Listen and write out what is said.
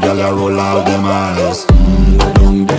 Gyal a roll out them eyes.